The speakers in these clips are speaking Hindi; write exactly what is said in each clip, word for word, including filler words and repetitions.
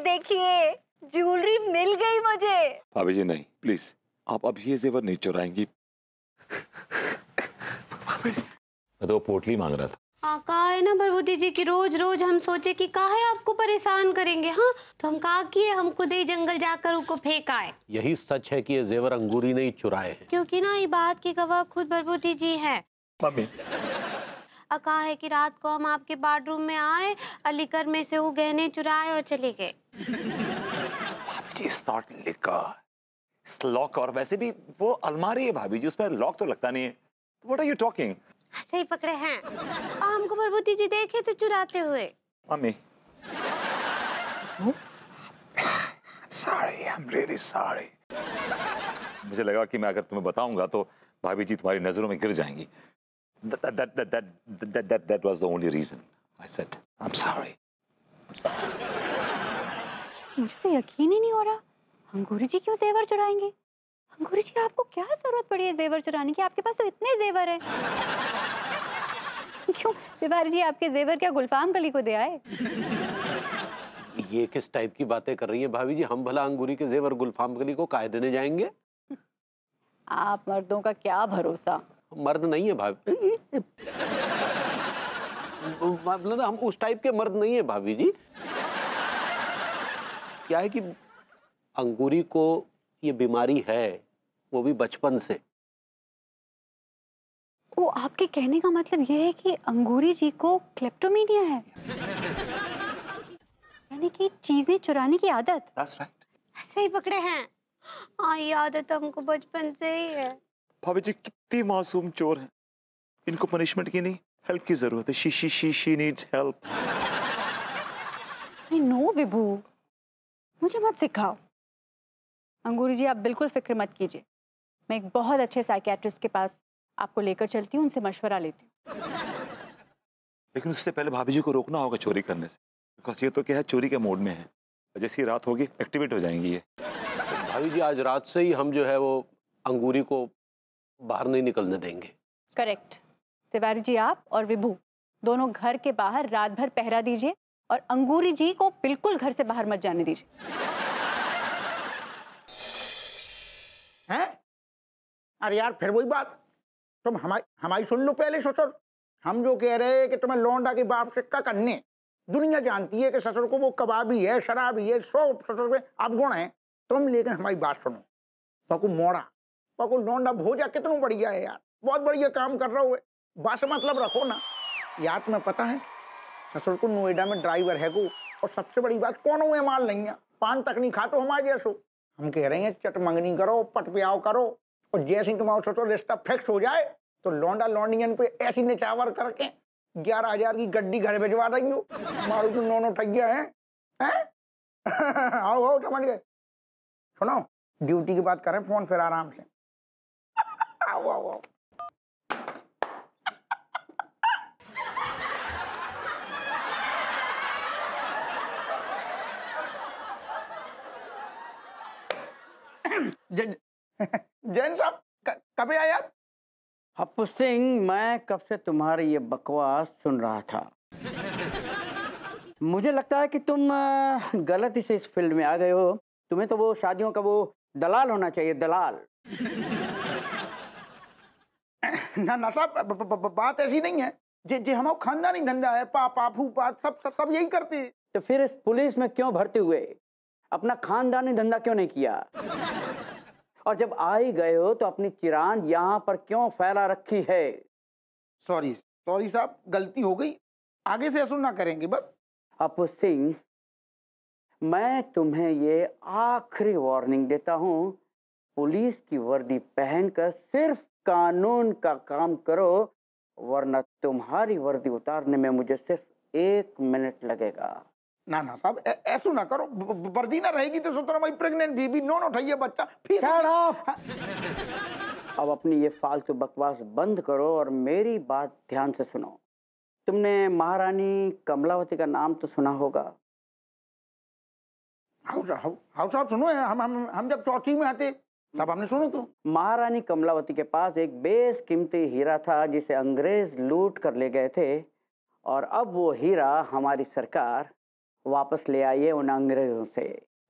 ये देखिए, ज्वेलरी मिल गई मुझे। भाभी जी नहीं, प्लीज आप अब ये जेवर नहीं चुराएंगी। मैं तो पोटली मांग रहा था। हाँ कहा है ना भगवती जी कि रोज रोज हम सोचे कि काहे आपको परेशान करेंगे। हाँ तो हम कहा कि हमको दे जंगल जाकर उसको फेंका है। यही सच है कि ये जेवर अंगूरी नहीं चुराए हैं, क्योंकि ना ये बात की गवाह खुद भगवती जी हैं। मम्मी कहा है कि रात को हम आपके बाथरूम में आए, अलीकर में से वो गहने चुराए और चले गए। भाभी जी it's not liquor, it's lock, और वैसे भी वो अलमारी है भाभी जी, उसमें लॉक तो लगता नहीं है। What are you talking? सही पकड़े हैं, हमको भगवती जी देखे तो चुराते हुए। Mummy sorry, I am really sorry. मुझे लगा कि मैं अगर तुम्हें बताऊंगा तो भाभी जी तुम्हारी नजरों में गिर जाएंगी। That that that that that that that, that was the only reason I said I'm sorry. मुझे तो यकीन ही नहीं हो रहा, अंगूरी जी क्यों जेवर चुराएंगे? अंगूरी जी आपको क्या जरूरत पड़ी है जेवर चुराने की? आपके पास तो इतने जेवर हैं। क्यों तिवारी जी आपके जेवर क्या गुलफाम गली को दे आए? ये किस टाइप की बातें कर रही है भाभी जी? हम भला अंगूरी के जेवर गुलफाम गली को काहे देने जाएंगे? आप मर्दों का क्या भरोसा। मर्द नहीं है भाभी, मतलब हम उस टाइप के मर्द नहीं है भाभी जी। क्या है कि अंगूरी को ये बीमारी है, वो भी बचपन से। वो आपके कहने का मतलब ये है कि अंगूरी जी को क्लेप्टोमेनिया है, यानी कि चीजें चुराने की आदत। That's right. सही पकड़े हैं, हाँ ये आदत हमको बचपन से ही है। भाभी जी कितनी मासूम चोर हैं, इनको पनिशमेंट की नहीं हेल्प की जरूरत है। She she she she needs help. I know Vibhu, मुझे मत सिखाओ। अंगूरी जी आप बिल्कुल फिक्र मत कीजिए, मैं एक बहुत अच्छे साइकियाट्रिस्ट के पास आपको लेकर चलती हूँ, उनसे मशवरा लेती हूँ। लेकिन उससे पहले भाभी जी को रोकना होगा चोरी करने से, बिकॉज ये तो क्या है चोरी के मोड में है, जैसी रात होगी एक्टिवेट हो जाएंगी ये। भाभी जी आज रात से ही हम जो है वो अंगूरी को बाहर नहीं निकलने देंगे। करेक्ट, तिवारी जी आप और विभू दोनों घर के बाहर रात भर पहरा दीजिए और अंगूरी जी को बिल्कुल घर से बाहर मत जाने दीजिए। हैं? अरे यार फिर वही बात, तुम हमारी हमारी सुन लो पहले ससुर। हम जो कह रहे हैं कि तुम्हें लौंडा के बाप से का करने, दुनिया जानती है कि ससुर को वो कबाबी है, शराबी है, सौ ससुर में अवगुण है तुम, लेकिन हमारी बात सुनो। पकू मोड़ा पकू लौंडा भोजा कितना बढ़िया है यार, बहुत बढ़िया काम कर रहा हो, बात मतलब रखो ना यार। तुम्हें पता है ससुर को नोएडा में ड्राइवर है को, और सबसे बड़ी बात कौन हुए माल नहीं है, पान तक नहीं खाते हमारे जैसो। हम कह रहे हैं चट मंगनी करो, पट प्याव करो, और जैसे ही तुम्हारा ससुर रिश्ता फिक्स हो जाए तो लौंडा लौंडियन पे ऐसी निचावर करके ग्यारह हजार की गड्डी घर भिजवा देंगे। मारू तो नौनो ठगिया है, हैं? आओ आओ समझ गए। सुनो ड्यूटी की बात करें, फोन फिर आराम से। आओ आओ आओ। जैन साहब कभी आए आप? हप्पू सिंह मैं कब से तुम्हारी ये बकवास सुन रहा था। मुझे लगता है कि तुम गलती से इस फील्ड में आ गए हो, तुम्हें तो वो शादियों का वो दलाल होना चाहिए, दलाल। ना ना साहब बात ऐसी नहीं है जी जी, हमारा खानदानी धंधा है, पा पापू बात सब सब सब यही करती है। तो फिर इस पुलिस में क्यों भर्ती हुए, अपना खानदानी धंधा क्यों नहीं किया? और जब आ ही गए हो तो अपनी चिरान यहाँ पर क्यों फैला रखी है? सॉरी सॉरी साहब गलती हो गई, आगे से ऐसा ना करेंगे बस। हप्पू सिंह मैं तुम्हें ये आखिरी वार्निंग देता हूँ, पुलिस की वर्दी पहनकर सिर्फ कानून का काम करो, वरना तुम्हारी वर्दी उतारने में मुझे सिर्फ एक मिनट लगेगा। ना ना साहब ऐसा ना करो, वर्दी ना रहेगी तो सोचना भाई प्रेग्नेंट बीबी नॉन उठाइए बच्चा। अब अपनी ये फालतू बकवास बंद करो और मेरी बात ध्यान से सुनो। तुमने महारानी कमलावती का नाम तो सुना होगा। हाउ साहब सुनो, हम हम हम जब चौथी में आते तब हमने सुनो तो महारानी कमलावती के पास एक बेशकीमती हीरा था जिसे अंग्रेज लूट कर ले गए थे, और अब वो हीरा हमारी सरकार वापस ले आइए उन अंग्रेजों से।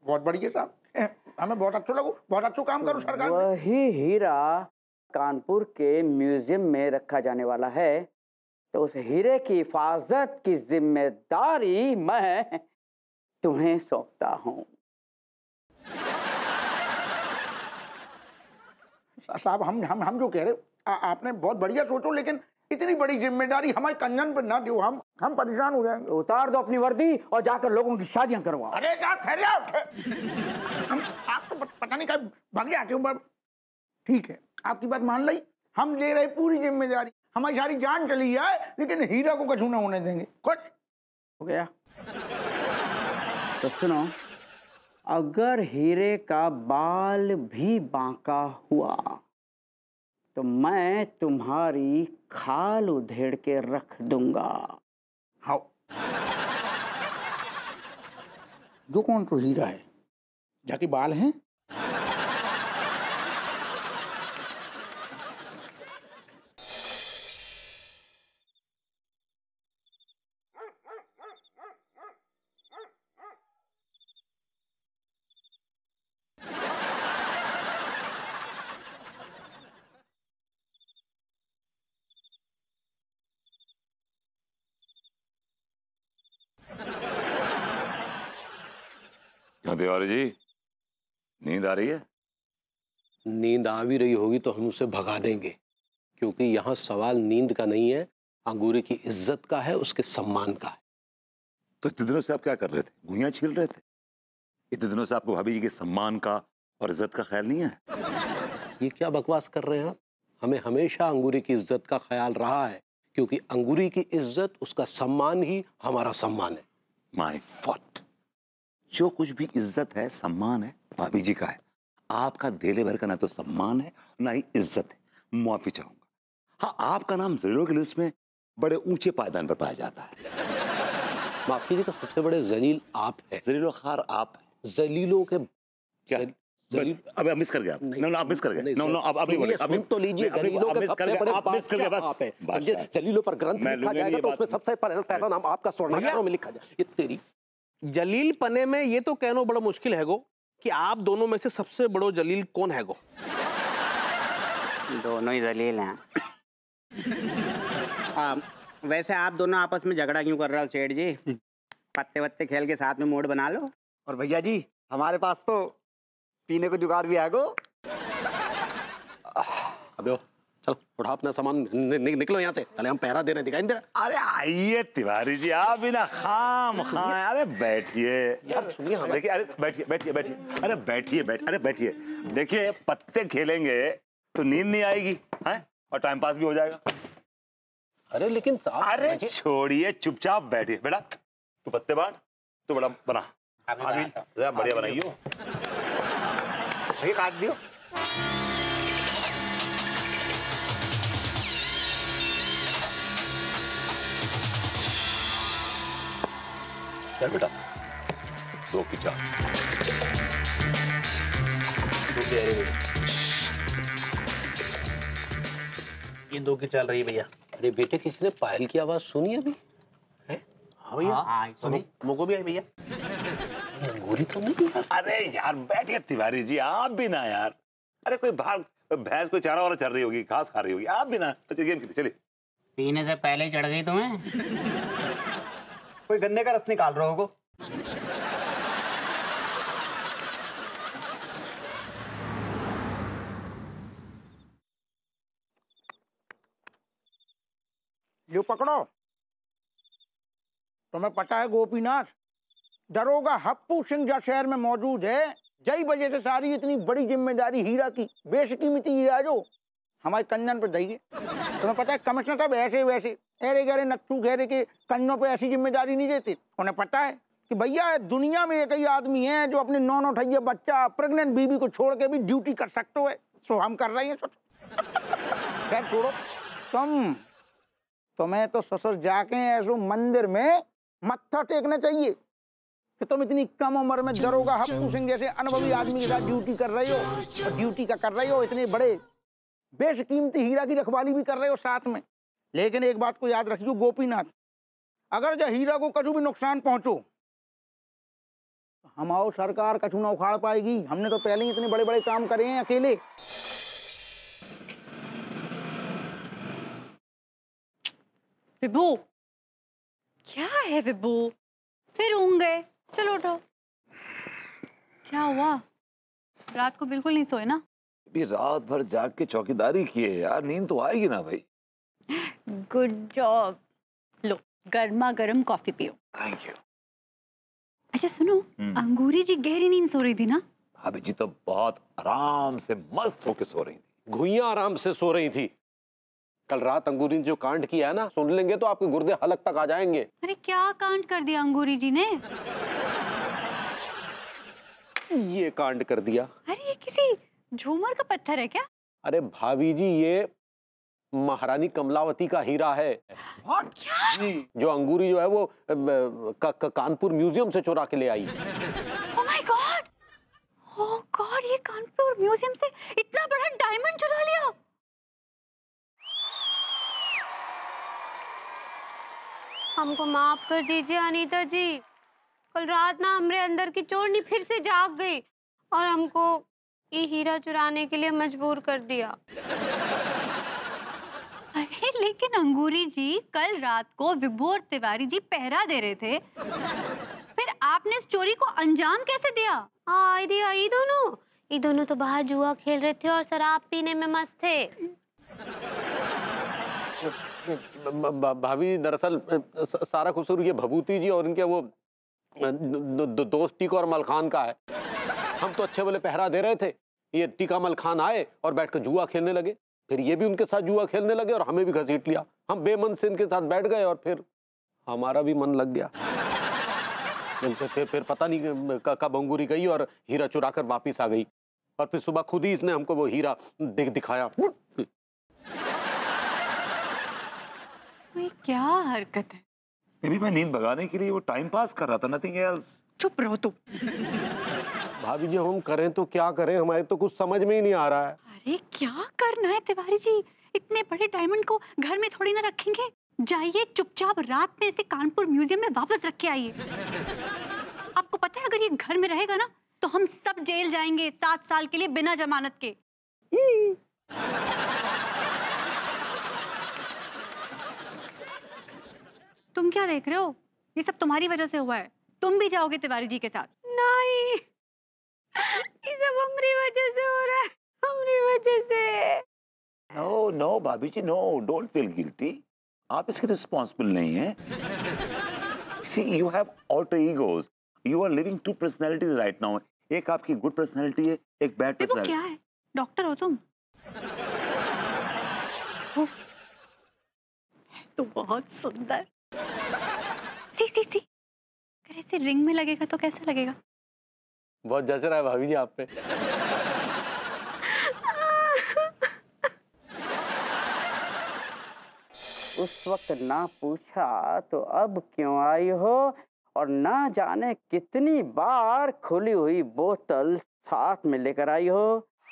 बहुत बढ़िया साहब, हमें बहुत अच्छा लगा, बहुत अच्छा काम करो सरकार। वही हीरा कानपुर के म्यूजियम में रखा जाने वाला है, तो उस हीरे की हिफाजत की जिम्मेदारी मैं तुम्हें सौंपता हूँ। साहब हम हम हम जो कह रहे आ, आपने बहुत बढ़िया सोचो, लेकिन इतनी बड़ी जिम्मेदारी हमारे कंजन पर ना दो, हम हम परेशान हो जाएंगे। उतार दो अपनी वर्दी और जाकर लोगों की शादियां करवाओ। अरे यार ठहरे आप, आप तो पता नहीं कब भागे आते हो। ठीक है, आपकी बात मान ली, हम ले रहे पूरी जिम्मेदारी, हमारी सारी जान चली जाए लेकिन हीरा को कछू ना होने देंगे। कुछ हो गया तो सुनो, अगर हीरे का बाल भी बांका हुआ तो मैं तुम्हारी खाल उधेड़ के रख दूंगा। हाँ। जो कौन तो हीरा है जाके बाल हैं? तिवारी जी, नींद आ रही है? नींद आ भी रही होगी तो हम उसे भगा देंगे, क्योंकि यहाँ सवाल नींद का नहीं है, अंगूरी की इज्जत का है, उसके सम्मान का है। तो इतने दिनों से आप क्या कर रहे थे? गुइयाँ छील रहे थे? इतने दिनों से आपको भाभी जी के सम्मान का और इज्जत का ख्याल नहीं है? ये क्या बकवास कर रहे हैं आप? हमें हमेशा अंगूरी की इज्जत का ख्याल रहा है, क्योंकि अंगूरी की इज्जत, उसका सम्मान ही हमारा सम्मान है। My fault. जो कुछ भी इज्जत है, सम्मान है, भाभी जी का है। आपका देले भर का ना तो सम्मान है ना ही इज्जत है। माफी चाहूंगा। हाँ, आपका नाम जलीलों की लिस्ट में बड़े ऊंचे पायदान पर पाया जाता है। माफ कीजिए का सबसे बड़े जलील आप है, जलीलो खार आप है। जलीलों के क्या जलील... अब मिस कर गया आप। नो नो आप मिस कर गए। नो नो अब अब नहीं बोले, तो लीजिए जलीलों के सबसे बड़े आप मिस कर गए। बस समझिए, जलीलों पर ग्रंथ लिखा जाएगा तो उसमें सबसे पहला नाम आपका स्वर्णकारों में लिखा जाए। ये तेरी जलील पने में ये तो कहना बड़ा मुश्किल है गो कि आप दोनों में से सबसे बड़ो जलील कौन है गो? दोनों ही जलील हैं। वैसे आप दोनों आपस में झगड़ा क्यों कर रहे हो सेठ जी? पत्ते वत्ते खेल के साथ में मोड़ बना लो। और भैया जी हमारे पास तो पीने को जुगाड़ भी है गो। अबे चलो उठा अपना सामान, नि, नि, निकलो यहाँ से, पहले हम पहरा दे रहे हैं। दिखाई दे रहा। अरे आइए तिवारी जी, आप भी ना खाम खाम। अरे बैठिए यार, सुनिए हम। देखिए अरे बैठिए बैठिए बैठिए अरे बैठिए बैठ अरे बैठिए देखिए, पत्ते खेलेंगे तो नींद नहीं आएगी है और टाइम पास भी हो जाएगा। अरे लेकिन अरे छोड़िए, चुपचाप बैठिए। बेटा तू पत्ते बांट, तू बड़ा बना, बढ़िया बनाइयो, काट दियो। चल बेटा, दो की चार। ये दो की चल रही भैया। अरे बेटे, किसी ने पायल की आवाज सुनी अभी? है? हाँ भैया। हाँ, सुनी। मुझको भी आई भैया। अंगूरी तो नहीं। अरे यार बैठिए तिवारी जी, आप भी ना यार। अरे कोई बाहर भैंस कोई चारा वाला चल रही होगी, घास खा रही होगी, आप भी ना। अच्छा गेम खेले, चलिए। पीने से पहले ही चढ़ गई तुम्हें। कोई गन्ने का रस निकाल रहा होगा। ये पकड़ो। तुम्हें पता है गोपीनाथ, दरोगा हप्पू सिंह जो शहर में मौजूद है, जई वजह से सारी इतनी बड़ी जिम्मेदारी हीरा की बेशकीमती हीरा जो हमारे कंधन पर दही है। तुम्हें पता है कमिश्नर साहब ऐसे वैसे अरे गहरे नक्सू घेरे के कंधों पे ऐसी जिम्मेदारी नहीं देते। उन्हें पता है कि भैया दुनिया में एक ही आदमी है जो अपने नौ नौ ठैया बच्चा प्रेग्नेंट बीबी को छोड़ के भी ड्यूटी कर सकते है। सो हम कर रहे हैं। खैर छोड़ो, तुम तुम्हें तो ससुर जाके ऐसे मंदिर में मत्था टेकना चाहिए कि तुम इतनी कम उम्र में दरोगा हप्पू सिंह जैसे अनुभवी आदमी के साथ ड्यूटी कर रहे हो, और ड्यूटी का कर रहे हो, इतने बड़े बेशकीमती हीरा की रखवाली भी कर रहे हो साथ में। लेकिन एक बात को याद रखियो गोपीनाथ, अगर जो हीरा को कभी भी नुकसान पहुंचो हम आओ सरकार कछू ना उखाड़ पाएगी। हमने तो पहले ही इतने बड़े बड़े काम करे हैं अकेले। विभू, क्या है विभू, फिर ऊँग गए। चलो उठो। क्या हुआ, रात को बिल्कुल नहीं सोए ना? भी रात भर जाग के चौकीदारी किए यार, नींद तो आएगी ना भाई। Good job. लो गर्मा गर्म कॉफी पियो। Thank you. अच्छा सुनो, अंगूरी जी गहरी नींद सो रही थी ना? भाभी जी तो बहुत आराम से मस्त होके सो रही थी, घुइयां आराम से सो रही थी। कल रात अंगूरी ने जो कांड किया है ना, सुन लेंगे तो आपके गुर्दे हलक तक आ जाएंगे। अरे क्या कांड कर दिया अंगूरी जी ने? ये कांड कर दिया। अरे ये किसी झूमर का पत्थर है क्या? अरे भाभी जी ये महारानी कमलावती का हीरा है। What? क्या? जो अंगूरी जो है वो का, का, कानपुर म्यूजियम से चुरा के ले आई। Oh my God! Oh God! ये कानपुर म्यूजियम से इतना बड़ा डायमंड चुरा लिया। हमको माफ कर दीजिए अनीता जी, कल रात ना हमरे अंदर की चोरनी फिर से जाग गई और हमको ये हीरा चुराने के लिए मजबूर कर दिया। अरे लेकिन अंगूरी जी कल रात को विभू और तिवारी जी पहरा दे रहे थे, फिर आपने इस चोरी को अंजाम कैसे दिया? हाँ दिया, ये दोनों ये दोनों तो बाहर जुआ खेल रहे थे और शराब पीने में मस्त थे। भाभी दरअसल सारा कसूर ये भभूति जी और इनके वो दोस्त टीको और मलखान का है। हम तो अच्छे वाले पहरा दे रहे थे, ये टीका मलखान आए और बैठकर जुआ खेलने लगे, फिर ये भी उनके साथ जुआ खेलने लगे और हमें भी घसीट लिया। हम बेमन से इनके साथ बैठ गए और फिर हमारा भी मन लग गया। फिर फिर पता नहीं कब अंगूरी गई और हीरा चुरा कर वापिस आ गई और फिर सुबह खुद ही इसने हमको वो हीरा दिखाया। क्या हरकत है? बेबी मैं नींद भगाने के लिए वो टाइम पास कर रहा था, नथिंग एल्स। चुप रहो तुम। भाभी जी हम करें तो क्या करें, हमारे तो कुछ समझ में ही नहीं आ रहा है। अरे क्या करना है तिवारी जी, इतने बड़े डायमंड को घर में थोड़ी ना रखेंगे। जाइए चुपचाप रात में इसे कानपुर म्यूजियम में वापस रख के आइए। आपको पता है अगर ये घर में रहेगा ना तो हम सब जेल जाएंगे सात साल के लिए बिना जमानत के। तुम क्या देख रहे हो, ये सब तुम्हारी वजह से हुआ है, तुम भी जाओगे तिवारी जी के साथ। नहीं ये सब हमारी वजह से हो रहा है, हमारी वजह से। नो नो भाभी जी नो, डोंट फील गिल्टी, आप इसके रिस्पॉन्सिबल नहीं हैं। See you have alter egos, you are living two personalities right now. एक आपकी गुड पर्सनैलिटी है, एक बैड पर्सनैलिटी। क्या है, डॉक्टर हो तुम? हो, तो बहुत सुंदर। सी सी सी अगर ऐसे रिंग में लगेगा तो कैसा लगेगा? बहुत जच रहा है भाभी जी आप पे। उस वक्त ना पूछा तो अब क्यों आई हो, और ना जाने कितनी बार खुली हुई बोतल साथ में लेकर आई हो,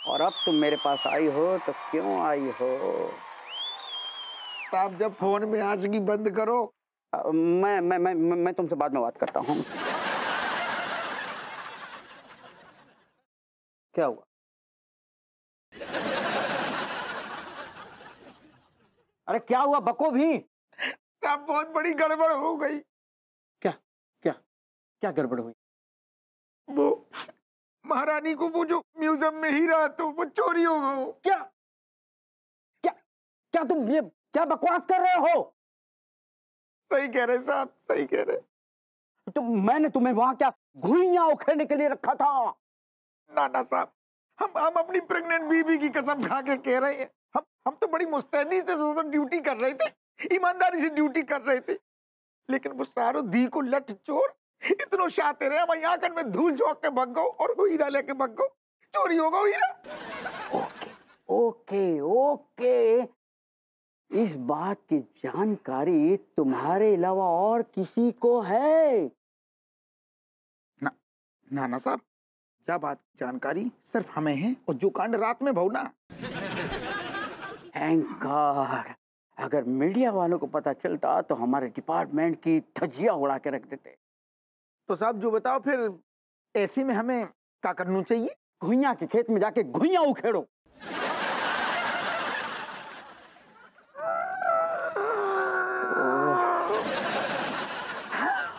और अब तुम मेरे पास आई हो तो क्यों आई हो? आप जब फोन में आज की बंद करो। आ, मैं मैं मैं मैं तुमसे बाद में बात करता हूँ। क्या हुआ? अरे क्या हुआ बको भी? अब बहुत बड़ी गड़बड़ हो गई। क्या क्या क्या गड़बड़ हुई? वो महारानी को वो जो म्यूजियम में हीरा तो वो चोरी हो गया। क्या क्या क्या तुम ये क्या बकवास कर रहे हो? सही कह रहे साहब, सही कह रहे। तो मैंने तुम्हें वहां क्या घुइयां उखेड़ने के लिए रखा था? ना ना साहब, हम हम अपनी प्रेग्नेंट बीवी की कसम खा के कह रहे हैं, हम हम तो बड़ी मुस्तैदी से तो ड्यूटी कर रहे थे, ईमानदारी से ड्यूटी कर रहे थे, लेकिन वो सारो दी को लट चोर इतनो शाते रहे, हमारी आंखन में धूल झोंक के भग गो और वो हीरा लेके भग गो, चोरी हो गो हीरा। ओके ओके ओके, इस बात की जानकारी तुम्हारे अलावा और किसी को है? ना ना ना साहब, क्या बात जानकारी सिर्फ हमें है, और जो कांड रात में भवना। थैंक गॉड, अगर मीडिया वालों को पता चलता तो हमारे डिपार्टमेंट की धज्जियां उड़ा के रख देते। तो साहब जो बताओ फिर ऐसे में हमें क्या करना चाहिए? घुइयां के खेत में जाके घुइयां उखेड़ो।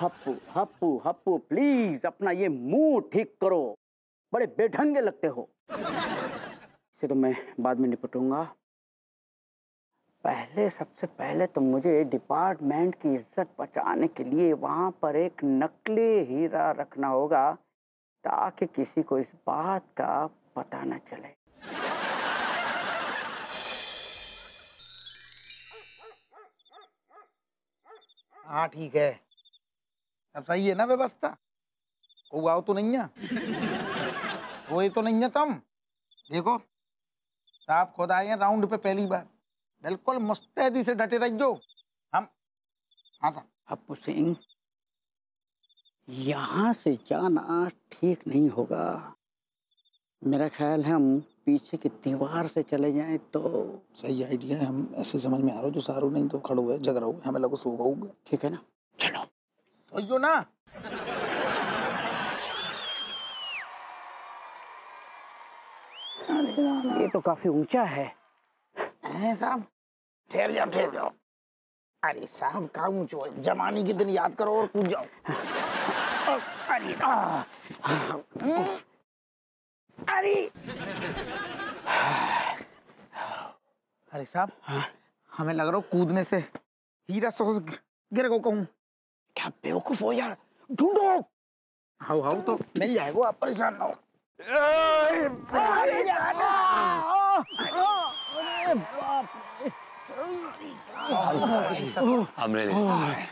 हप्पू हप्पू हप्पू प्लीज अपना ये मुंह ठीक करो, बड़े बेढंगे लगते हो। इसे तो मैं बाद में निपटूंगा, पहले सबसे पहले तो मुझे डिपार्टमेंट की इज्जत बचाने के लिए वहाँ पर एक नकली हीरा रखना होगा ताकि किसी को इस बात का पता न चले। हाँ ठीक है, सब सही है ना व्यवस्था? कोई आओ तो नहीं है, कोई तो नहीं है। तुम देखो साहब खुद आए हैं राउंड पे पहली बार, बिल्कुल मुस्तैदी से डटे रहियो। हम हाँ साहब। हप्पू सिंह यहाँ से जाना ठीक नहीं होगा, मेरा ख्याल है हम पीछे की दीवार से चले जाएं तो सही आइडिया है। हम ऐसे समझ में आ रहा हो जो सारू नहीं तो खड़ो है, जग रहो है, हमें लगो सो गए। ठीक है ना, चलो सोइयो ना। ये तो काफी ऊंचा है। हैं साहब ठहर जाओ ठहर जाओ। अरे साहब का ऊँचो है, जमाने के दिन याद करो और कूद जाओ। अरे अरे अरे साहब हमें लग रहा हो कूदने से हीरा सोस गिर गो कहूँ। क्या बेवकूफ हो यार, ढूंढो। हाउ हाउ तो मिल जाएगा, आप परेशान ना हो। I'm sorry. I'm really sorry.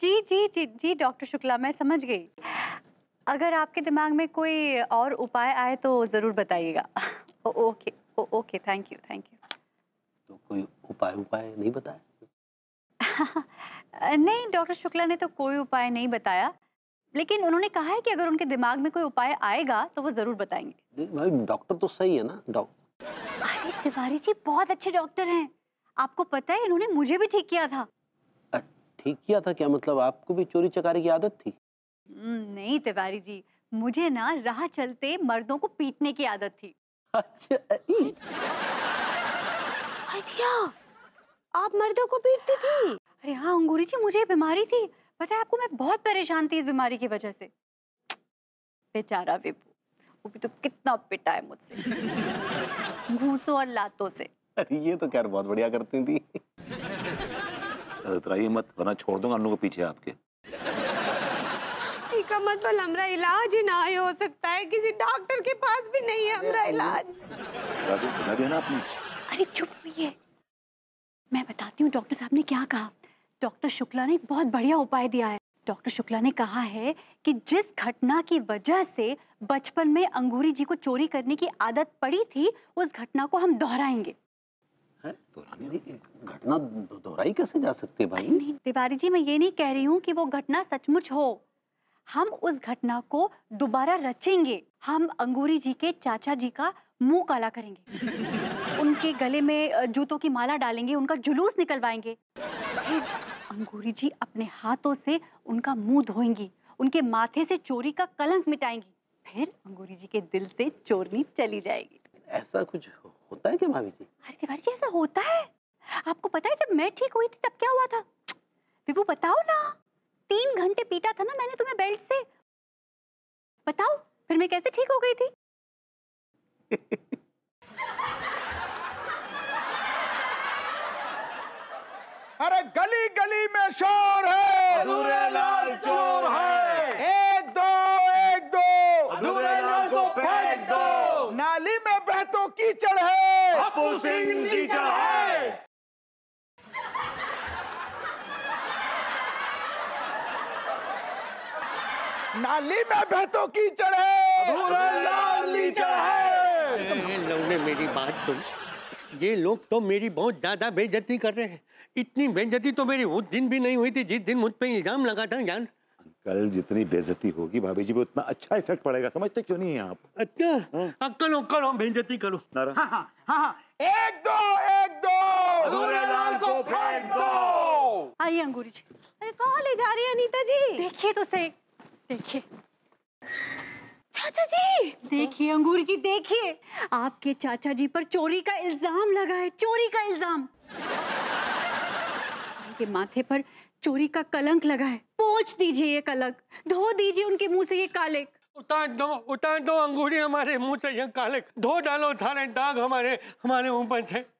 जी जी जी जी डॉक्टर शुक्ला, मैं समझ गई। अगर आपके दिमाग में कोई और उपाय आए तो ज़रूर बताइएगा। Okay okay, thank you thank you. तो कोई उपाय उपाय नहीं बताया? नहीं, डॉक्टर शुक्ला ने तो कोई उपाय नहीं बताया, लेकिन उन्होंने कहा है कि अगर उनके दिमाग में कोई उपाय आएगा तो वो ज़रूर बताएंगे। भाई डॉक्टर तो सही है ना डॉक्टर? अरे तिवारी जी बहुत अच्छे डॉक्टर हैं, आपको पता है इन्होंने मुझे भी ठीक किया था। ठीक किया था क्या मतलब? आपको भी चोरी चकारी की आदत थी? नहीं तिवारी जी, मुझे ना राह चलते मर्दों को पीटने की आदत थी। अच्छा आइडिया, आप मर्दों को पीटती थी? अरे हाँ अंगूरी जी, मुझे बीमारी थी, पता है आपको, मैं बहुत परेशान थी इस बीमारी की वजह से। बेचारा विभू, वो भी तो कितना पिटा है मुझसे घूसों और लातों से। अरे ये तो खैर बहुत बढ़िया करती थी। ये मत वरना छोड़ दूंगा अन्नू को पीछे आपके। इसका मतलब हमरा इलाज ही ना हो सकता है, किसी डॉक्टर के पास भी नहीं है हमरा इलाज। बता दिया ना आपने? अरे चुप रहिए, मैं बताती हूँ डॉक्टर साहब ने क्या कहा। डॉक्टर शुक्ला ने एक बहुत बढ़िया उपाय दिया है। डॉक्टर शुक्ला ने कहा है कि जिस घटना की वजह से बचपन में अंगूरी जी को चोरी करने की आदत पड़ी थी उस घटना को हम दोहराएंगे। घटना दोहराई कैसे जा सकती है भाई? नहीं तिवारी जी, मैं ये नहीं कह रही हूँ कि वो घटना सचमुच हो, हम उस घटना को दोबारा रचेंगे। हम अंगूरी जी के चाचा जी का मुंह काला करेंगे, उनके गले में जूतों की माला डालेंगे, उनका जुलूस निकलवाएंगे। अंगूरी जी अपने हाथों से उनका मुंह धोएंगी, उनके माथे से चोरी का कलंक मिटाएंगी, फिर अंगूरी जी के दिल से चोरनी चली जाएगी। ऐसा कुछ होता है क्या भाभी जी? अरे तिवारी जी ऐसा होता है, आपको पता है जब मैं ठीक हुई थी तब क्या हुआ था? विभू बताओ ना, तीन घंटे पीटा था ना मैंने तुम्हें बेल्ट से, बताओ फिर मैं कैसे ठीक हो गई थी? अरे गली गली में शोर है, अधूरे लाल चोर है, एक दो एक दो अधूरे लाल को फेंक दो, नाली में बहतो कीचड़ है, हप्पू सिंह कीचड़ है। नाली में बहतो कीचड़ है, अधूरे लाल कीचड़ है। ये लोग ने मेरी बात सुनी, ये लोग तो मेरी बहुत ज़्यादा बेइज्जती कर रहे हैं। इतनी बेइज्जती तो मेरी उस दिन भी नहीं हुई थी जिस दिन मुझ पे इल्जाम लगा था यार। अंकल जितनी बेइज्जती होगी भाभी जी पे उतना अच्छा इफेक्ट पड़ेगा, समझते क्यों नहीं है आप? अच्छा अंकल अंकल हम बेइज्जती करो। हाँ हाँ हाँ एक दो एक दो अधूरे लाल को फेंक दो। आइए अंगूरी जी। अरे कहाँ ले जा रही है अनीता जी? देखिए तो सही, देखिए चाचा जी, देखिए अंगूरी जी, देखिए आपके चाचा जी पर चोरी का इल्जाम लगा है, चोरी का इल्जाम। उनके माथे पर चोरी का कलंक लगा है, पोंछ दीजिए ये कलंक, धो दीजिए उनके मुंह से ये कालक। उतार दो उतार दो अंगूरी हमारे मुंह से ये कालक, धो डालो सारे दाग हमारे हमारे ऊपर से।